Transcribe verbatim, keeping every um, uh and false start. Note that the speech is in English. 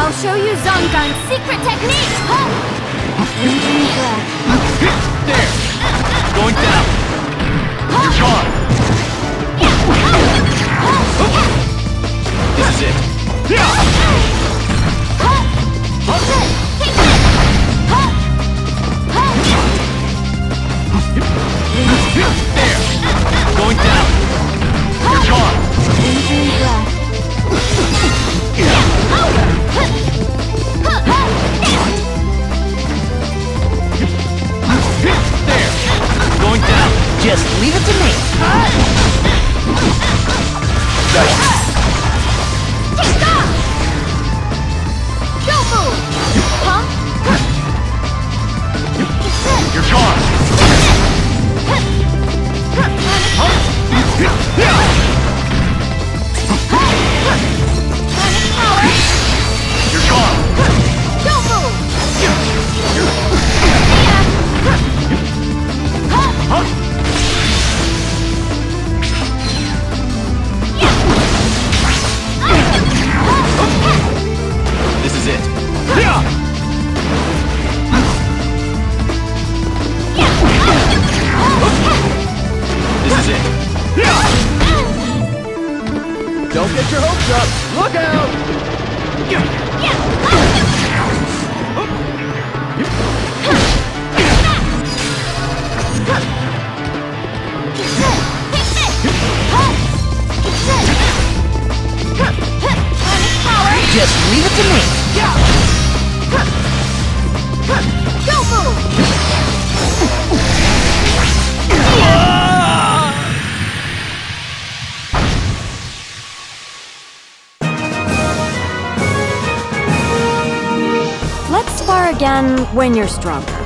I'll show you Zongan's secret technique! There! Going down! You're gone! This is it! There! Going down! You're gone! Just leave it to me. Take off! Don't move! Huh? You're gone! You're gone! Don't move! Huh? Don't get your hopes up! Look out! Just leave it to me! Don't move! Yeah. Again when you're stronger.